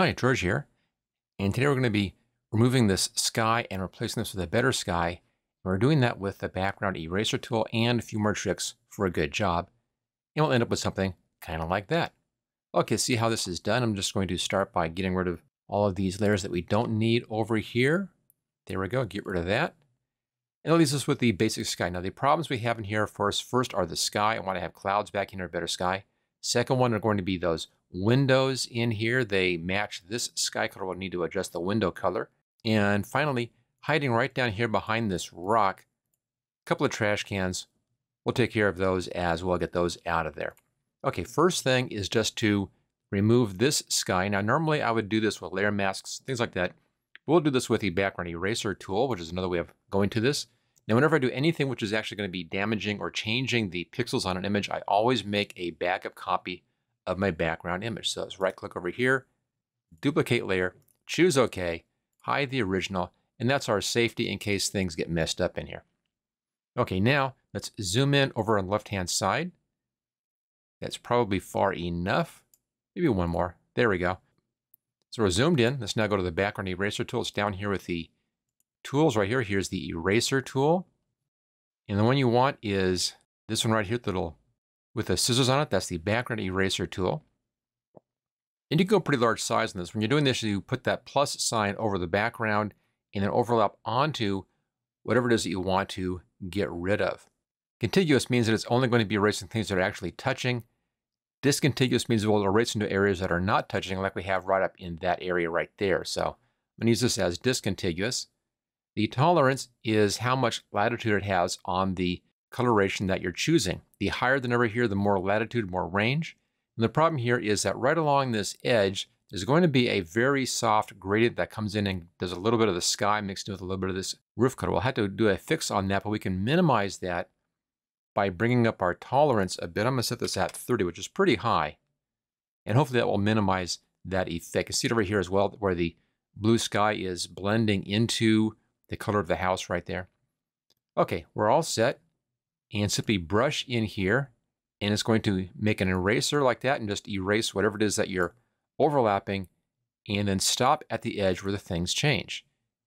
Hi, George here, and today we're going to be removing this sky and replacing this with a better sky. And we're doing that with the Background Eraser Tool and a few more tricks for a good job. And we'll end up with something kind of like that. Okay, see how this is done? I'm just going to start by getting rid of all of these layers that we don't need over here. There we go, get rid of that. And it leaves us with the basic sky. Now the problems we have in here first are the sky. I want to have clouds back in our better sky. Second one are going to be those windows in here. They match this sky color. We'll need to adjust the window color. And finally, hiding right down here behind this rock, a couple of trash cans. We'll take care of those as well, get those out of there. Okay, first thing is just to remove this sky. Now normally I would do this with layer masks, things like that. We'll do this with the Background Eraser Tool, which is another way of going to this. Now, whenever I do anything which is actually going to be damaging or changing the pixels on an image, I always make a backup copy of my background image. So let's right click over here, duplicate layer, choose OK, hide the original, and that's our safety in case things get messed up in here. Okay, now let's zoom in over on the left-hand side. That's probably far enough. Maybe one more. There we go. So we're zoomed in. Let's now go to the Background Eraser Tool. It's down here with the tools right here. Here's the eraser tool. And the one you want is this one right here, with the scissors on it. That's the Background Eraser Tool. And you can go pretty large size on this. When you're doing this, you put that plus sign over the background and then overlap onto whatever it is that you want to get rid of. Contiguous means that it's only going to be erasing things that are actually touching. Discontiguous means we'll erase into areas that are not touching, like we have right up in that area right there. So I'm going to use this as discontiguous. The tolerance is how much latitude it has on the coloration that you're choosing. The higher the number here, the more latitude, more range. And the problem here is that right along this edge, there's going to be a very soft gradient that comes in and does a little bit of the sky mixed in with a little bit of this roof color. We'll have to do a fix on that, but we can minimize that by bringing up our tolerance a bit. I'm going to set this at 30, which is pretty high. And hopefully that will minimize that effect. You can see it over here as well, where the blue sky is blending into the color of the house right there. Okay, we're all set. And simply brush in here, and it's going to make an eraser like that and just erase whatever it is that you're overlapping, and then stop at the edge where the things change.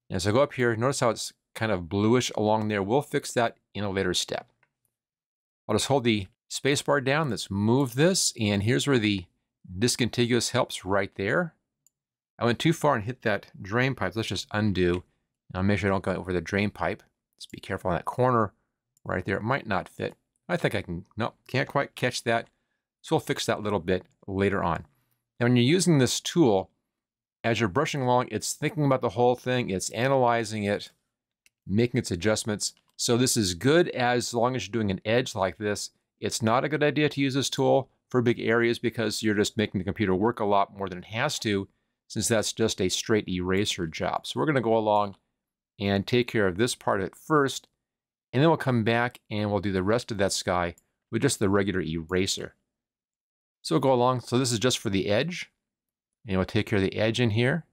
And as I go up here, notice how it's kind of bluish along there. We'll fix that in a later step. I'll just hold the spacebar down. Let's move this, and here's where the discontiguous helps right there. I went too far and hit that drain pipe. Let's just undo. I'll make sure I don't go over the drain pipe. Just be careful on that corner right there. It might not fit. I think I can, no, can't quite catch that. So we'll fix that a little bit later on. Now, when you're using this tool, as you're brushing along, it's thinking about the whole thing. It's analyzing it, making its adjustments. So this is good as long as you're doing an edge like this. It's not a good idea to use this tool for big areas because you're just making the computer work a lot more than it has to, since that's just a straight eraser job. So we're going to go along and take care of this part at first, and then we'll come back and we'll do the rest of that sky with just the regular eraser. So we'll go along. So this is just for the edge, and we'll take care of the edge in here.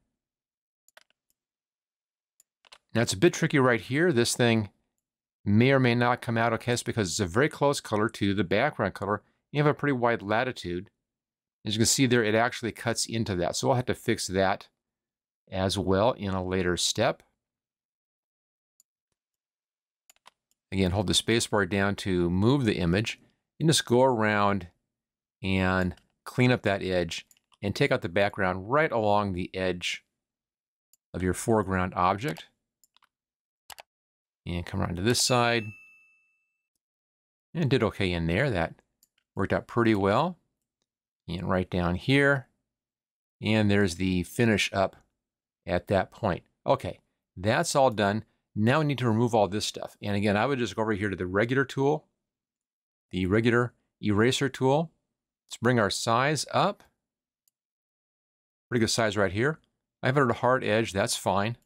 Now it's a bit tricky right here. This thing may or may not come out okay. It's because it's a very close color to the background color. You have a pretty wide latitude. As you can see there, it actually cuts into that. So we'll have to fix that as well in a later step. Again, hold the spacebar down to move the image, and just go around and clean up that edge and take out the background right along the edge of your foreground object. And come around to this side, and did okay in there. That worked out pretty well. And right down here, and there's the finish up at that point. Okay, that's all done. Now we need to remove all this stuff. And again, I would just go over here to the regular tool, the regular eraser tool. Let's bring our size up. Pretty good size right here. I have it at a hard edge, that's fine.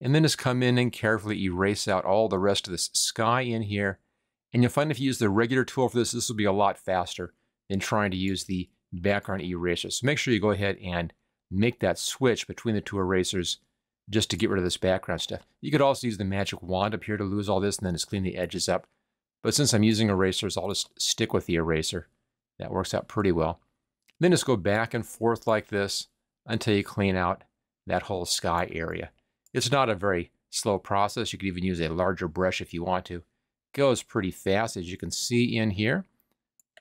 And then just come in and carefully erase out all the rest of this sky in here. And you'll find if you use the regular tool for this, this will be a lot faster than trying to use the background eraser. So make sure you go ahead and make that switch between the two erasers just to get rid of this background stuff. You could also use the magic wand up here to lose all this and then just clean the edges up. But since I'm using erasers, I'll just stick with the eraser. That works out pretty well. Then just go back and forth like this until you clean out that whole sky area. It's not a very slow process. You could even use a larger brush if you want to. It goes pretty fast, as you can see in here.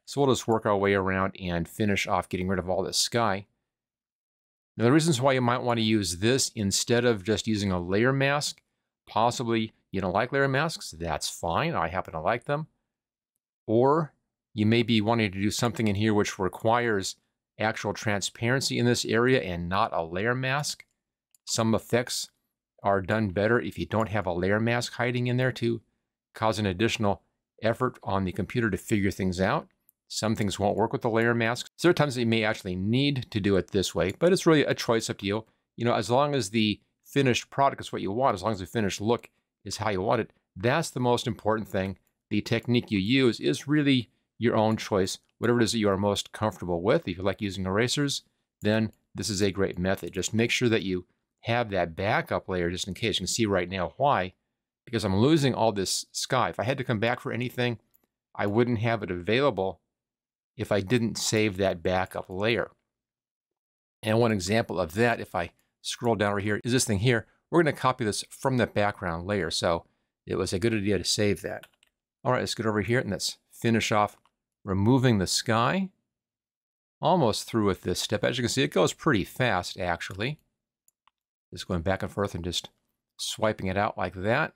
So we'll just work our way around and finish off getting rid of all this sky. Now, the reasons why you might want to use this instead of just using a layer mask, possibly you don't like layer masks, that's fine. I happen to like them. Or you may be wanting to do something in here which requires actual transparency in this area and not a layer mask. Some effects are done better if you don't have a layer mask hiding in there to cause an additional effort on the computer to figure things out. Some things won't work with the layer masks. Sometimes you may actually need to do it this way, but it's really a choice up to you. You know, as long as the finished product is what you want, as long as the finished look is how you want it, that's the most important thing. The technique you use is really your own choice, whatever it is that you are most comfortable with. If you like using erasers, then this is a great method. Just make sure that you have that backup layer just in case. You can see right now why, because I'm losing all this sky. If I had to come back for anything, I wouldn't have it available if I didn't save that backup layer. And one example of that, if I scroll down over here, is this thing here. We're going to copy this from the background layer, so it was a good idea to save that. All right, let's get over here and let's finish off removing the sky. Almost through with this step. As you can see, it goes pretty fast, actually. Just going back and forth and just swiping it out like that.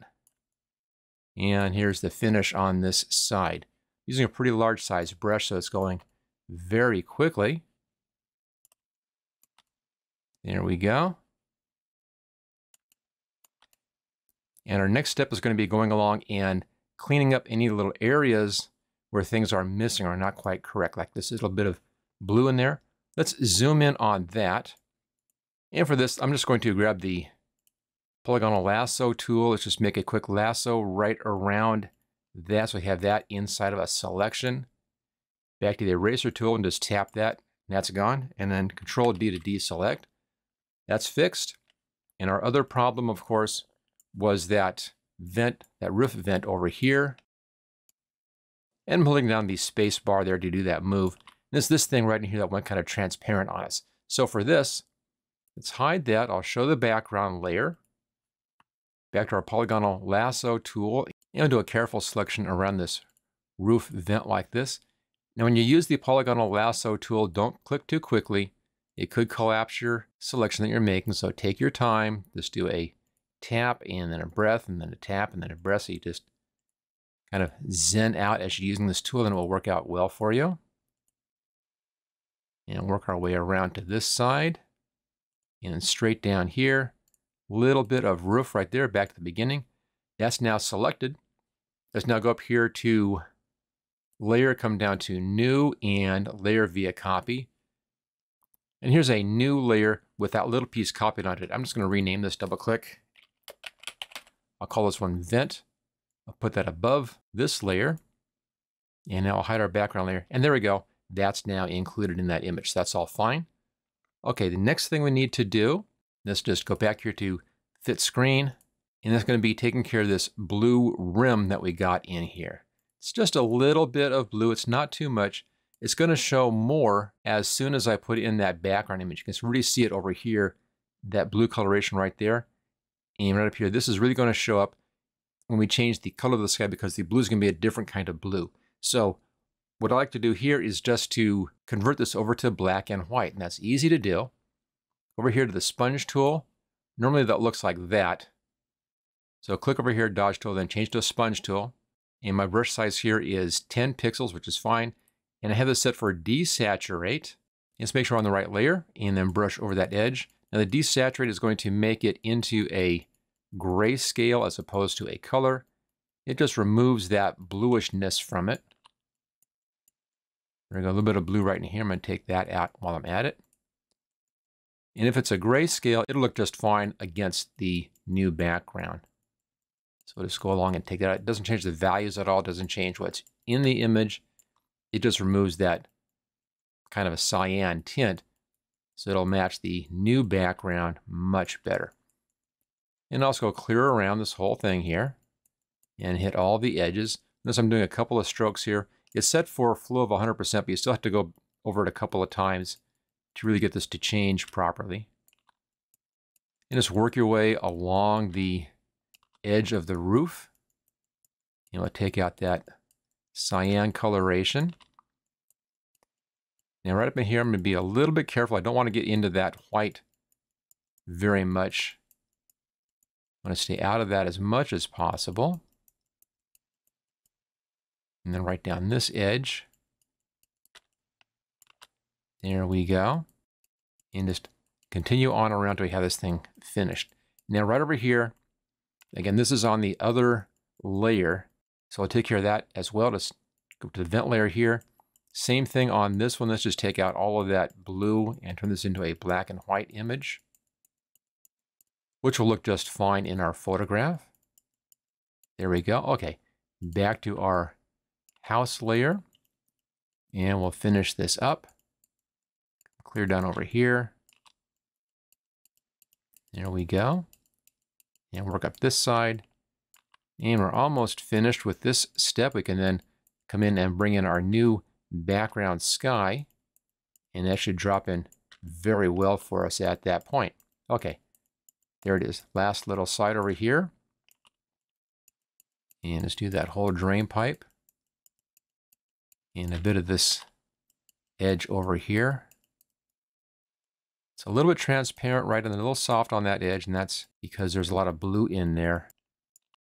And here's the finish on this side. Using a pretty large size brush, so it's going very quickly. There we go. And our next step is going to be going along and cleaning up any little areas where things are missing or not quite correct, like this little bit of blue in there. Let's zoom in on that. And for this, I'm just going to grab the polygonal lasso tool. Let's just make a quick lasso right around that. So we have that inside of a selection. Back to the eraser tool and just tap that, and that's gone. And then Control D to deselect. That's fixed. And our other problem, of course, was that vent, that roof vent over here. And I'm holding down the space bar there to do that move. And it's this thing right in here that went kind of transparent on us. So for this, let's hide that. I'll show the background layer. Back to our polygonal lasso tool and do a careful selection around this roof vent like this. Now, when you use the polygonal lasso tool, don't click too quickly. It could collapse your selection that you're making. So take your time. Just do a tap and then a breath and then a tap and then a breath. So you just kind of zen out as you're using this tool, and it will work out well for you. And work our way around to this side and straight down here. Little bit of roof right there, back to the beginning. That's now selected. Let's now go up here to layer, come down to new and layer via copy. And here's a new layer with that little piece copied on it. I'm just going to rename this, double click. I'll call this one vent. I'll put that above this layer, and now I'll hide our background layer. And there we go. That's now included in that image. That's all fine. Okay, the next thing we need to do, let's just go back here to fit screen, and that's going to be taking care of this blue rim that we got in here. It's just a little bit of blue. It's not too much. It's going to show more as soon as I put in that background image. You can really see it over here, that blue coloration right there. And right up here, this is really going to show up when we change the color of the sky, because the blue is going to be a different kind of blue. So what I like to do here is just to convert this over to black and white, and that's easy to do. Over here to the sponge tool. Normally that looks like that. So click over here, dodge tool, then change to a sponge tool. And my brush size here is 10 pixels, which is fine. And I have this set for desaturate. Let's make sure we're on the right layer and then brush over that edge. Now the desaturate is going to make it into a grayscale as opposed to a color. It just removes that bluishness from it. There we go, a little bit of blue right in here. I'm going to take that out while I'm at it. And if it's a grayscale, it'll look just fine against the new background. So we'll just go along and take that out. It doesn't change the values at all. It doesn't change what's in the image. It just removes that kind of a cyan tint, so it'll match the new background much better. And also clear around this whole thing here and hit all the edges. Notice I'm doing a couple of strokes here. It's set for a flow of 100%, but you still have to go over it a couple of times to really get this to change properly. And just work your way along the edge of the roof. You know, take out that cyan coloration. Now right up in here, I'm going to be a little bit careful. I don't want to get into that white very much. I want to stay out of that as much as possible. And then right down this edge. There we go. And just continue on around till we have this thing finished. Now right over here, again, this is on the other layer. So I'll take care of that as well. Just go to the vent layer here. Same thing on this one. Let's just take out all of that blue and turn this into a black and white image, which will look just fine in our photograph. There we go. Okay, back to our house layer. And we'll finish this up. Clear down over here. There we go. And work up this side. And we're almost finished with this step. We can then come in and bring in our new background sky. And that should drop in very well for us at that point. Okay. There it is, last little side over here. And let's do that whole drain pipe. And a bit of this edge over here. It's a little bit transparent, right, and a little soft on that edge, and that's because there's a lot of blue in there.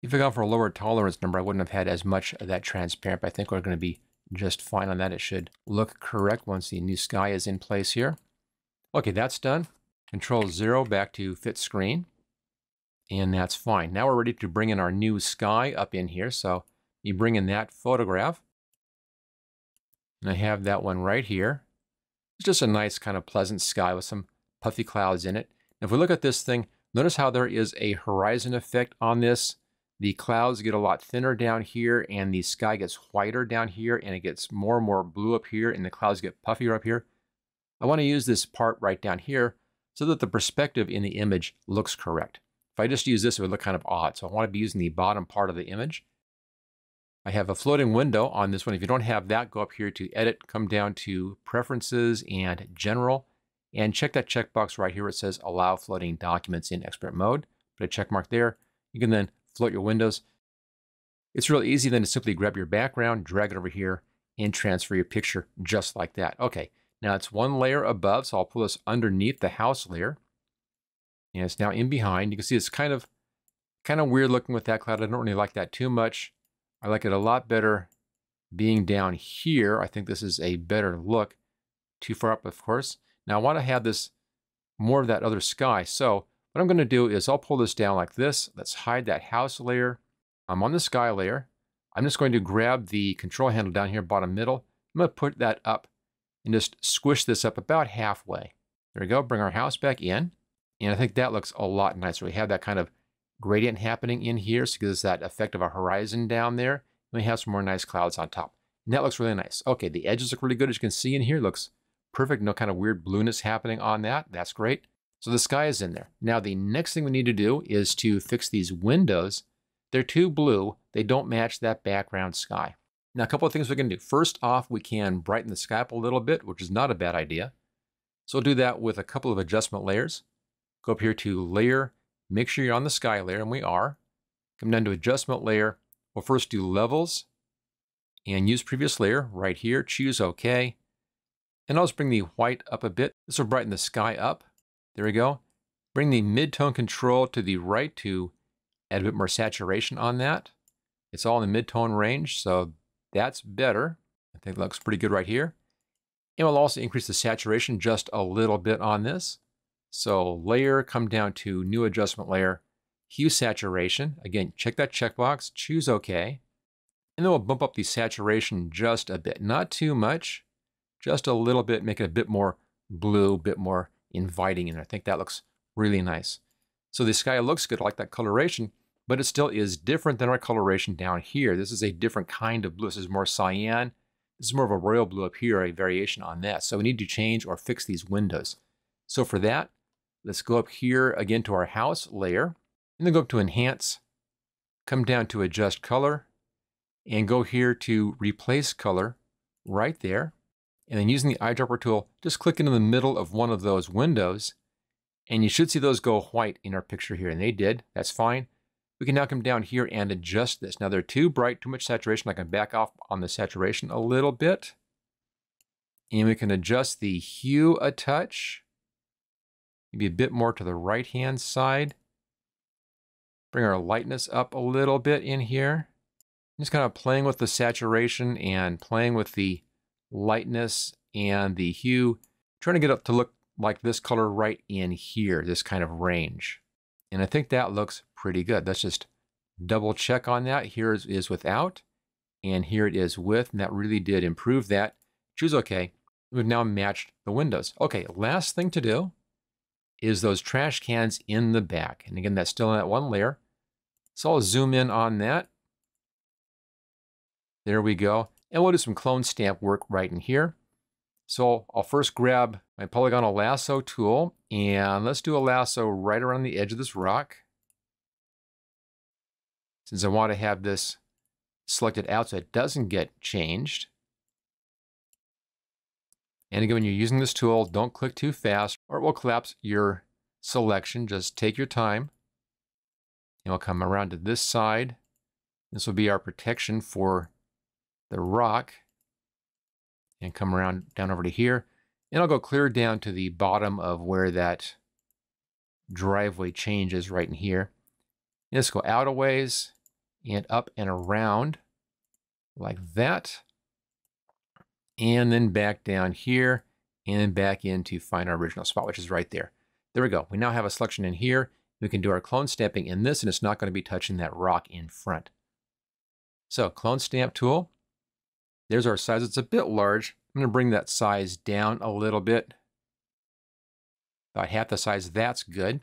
If I go for a lower tolerance number, I wouldn't have had as much of that transparent, but I think we're going to be just fine on that. It should look correct once the new sky is in place here. Okay, that's done. Control 0 back to fit screen, and that's fine. Now we're ready to bring in our new sky up in here. So you bring in that photograph, and I have that one right here. It's just a nice kind of pleasant sky with some puffy clouds in it. And if we look at this thing, notice how there is a horizon effect on this. The clouds get a lot thinner down here, and the sky gets whiter down here, and it gets more and more blue up here, and the clouds get puffier up here. I want to use this part right down here so that the perspective in the image looks correct. If I just use this, it would look kind of odd. So I want to be using the bottom part of the image. I have a floating window on this one. If you don't have that, go up here to Edit, come down to Preferences and General, and check that checkbox right here where it says Allow Floating Documents in Expert Mode. Put a check mark there. You can then float your windows. It's real easy then to simply grab your background, drag it over here, and transfer your picture just like that. Okay. Now it's one layer above, so I'll pull this underneath the house layer. And it's now in behind. You can see it's kind of weird looking with that cloud. I don't really like that too much. I like it a lot better being down here. I think this is a better look. Too far up, of course. Now I want to have this more of that other sky. So what I'm going to do is I'll pull this down like this. Let's hide that house layer. I'm on the sky layer. I'm just going to grab the control handle down here, bottom middle. I'm going to put that up and just squish this up about halfway. There we go, bring our house back in. And I think that looks a lot nicer. We have that kind of gradient happening in here, so it gives us that effect of a horizon down there. And we have some more nice clouds on top. And that looks really nice. Okay, the edges look really good, as you can see in here. Looks perfect, no kind of weird blueness happening on that. That's great. So the sky is in there. Now the next thing we need to do is to fix these windows. They're too blue. They don't match that background sky. Now, a couple of things we can do. First off, we can brighten the sky up a little bit, which is not a bad idea. So we'll do that with a couple of adjustment layers. Go up here to Layer, make sure you're on the sky layer, and we are. Come down to Adjustment Layer. We'll first do Levels, and use Previous Layer right here. Choose OK. And I'll just bring the white up a bit. This will brighten the sky up. There we go. Bring the Midtone Control to the right to add a bit more saturation on that. It's all in the midtone range, so that's better. I think it looks pretty good right here. And we'll also increase the saturation just a little bit on this. So Layer, come down to New Adjustment Layer, Hue Saturation. Again, check that checkbox, choose OK. And then we'll bump up the saturation just a bit. Not too much, just a little bit, make it a bit more blue, a bit more inviting in there. I think that looks really nice. So the sky looks good. I like that coloration. But it still is different than our coloration down here. This is a different kind of blue. This is more cyan. This is more of a royal blue up here, a variation on that. So we need to change or fix these windows. So for that, let's go up here again to our house layer, and then go up to Enhance, come down to Adjust Color, and go here to Replace Color right there. and then using the eyedropper tool, just click into the middle of one of those windows, and you should see those go white in our picture here, and they did, that's fine. We can now come down here and adjust this. Now they're too bright, too much saturation. I can back off on the saturation a little bit. And we can adjust the hue a touch. Maybe a bit more to the right-hand side. Bring our lightness up a little bit in here. I'm just kind of playing with the saturation and playing with the lightness and the hue. Trying to get up to look like this color right in here, this kind of range. And I think that looks pretty good. Let's just double check on that. Here is without, and here it is with, and that really did improve that. Choose OK. We've now matched the windows. Okay, last thing to do is those trash cans in the back. And again, that's still in that one layer. So I'll zoom in on that. There we go. And we'll do some clone stamp work right in here. So I'll first grab my polygonal lasso tool, and let's do a lasso right around the edge of this rock. Since I want to have this selected out so it doesn't get changed. And again, when you're using this tool, don't click too fast or it will collapse your selection. Just take your time. And we'll come around to this side. This will be our protection for the rock. And come around down over to here. And I'll go clear down to the bottom of where that driveway change is right in here. And let's go out a ways and up and around like that. And then back down here and back in to find our original spot, which is right there. There we go. We now have a selection in here. We can do our clone stamping in this, and it's not going to be touching that rock in front. So clone stamp tool. There's our size. It's a bit large. I'm going to bring that size down a little bit. About half the size. That's good.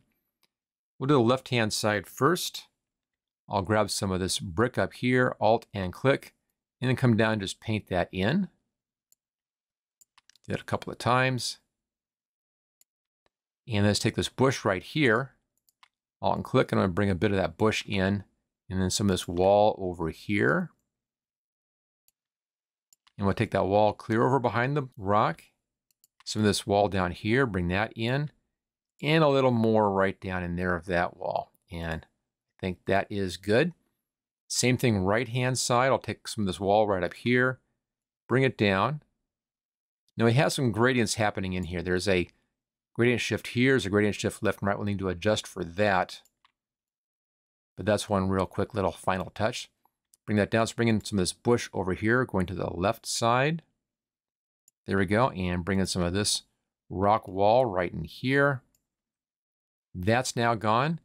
We'll do the left-hand side first. I'll grab some of this brick up here, Alt and click, and then come down and just paint that in. Do that a couple of times. And let's take this bush right here. Alt and click, and I'm going to bring a bit of that bush in, and then some of this wall over here. And we'll take that wall clear over behind the rock. Some of this wall down here, bring that in. And a little more right down in there of that wall. And I think that is good. Same thing right-hand side. I'll take some of this wall right up here. Bring it down. Now we have some gradients happening in here. There's a gradient shift here. There's a gradient shift left and right. We'll need to adjust for that. But that's one real quick little final touch. Bring that down. So bring in some of this bush over here, going to the left side. There we go. And bring in some of this rock wall right in here. That's now gone.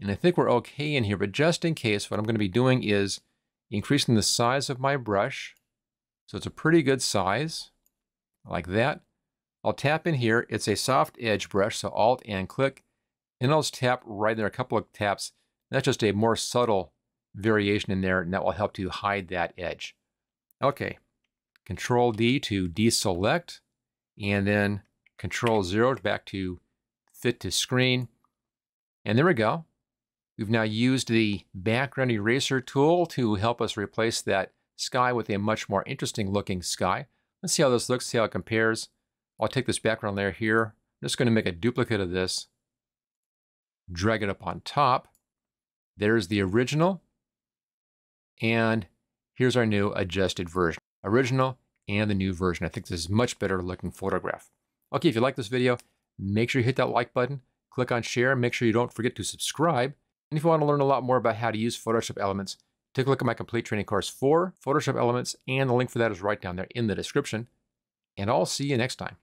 And I think we're okay in here, but just in case, what I'm going to be doing is increasing the size of my brush. So it's a pretty good size, like that. I'll tap in here. It's a soft edge brush, so Alt and click. And I'll just tap right there, a couple of taps. That's just a more subtle variation in there, and that will help to hide that edge. Okay, Control D to deselect, and then Control 0 back to fit to screen. And there we go. We've now used the background eraser tool to help us replace that sky with a much more interesting looking sky. Let's see how this looks, see how it compares. I'll take this background layer here. I'm just going to make a duplicate of this. Drag it up on top. There's the original. And here's our new adjusted version. Original and the new version. I think this is a much better looking photograph. Okay, if you like this video, make sure you hit that like button. Click on share. Make sure you don't forget to subscribe. And if you want to learn a lot more about how to use Photoshop Elements, take a look at my complete training course for Photoshop Elements, and the link for that is right down there in the description. And I'll see you next time.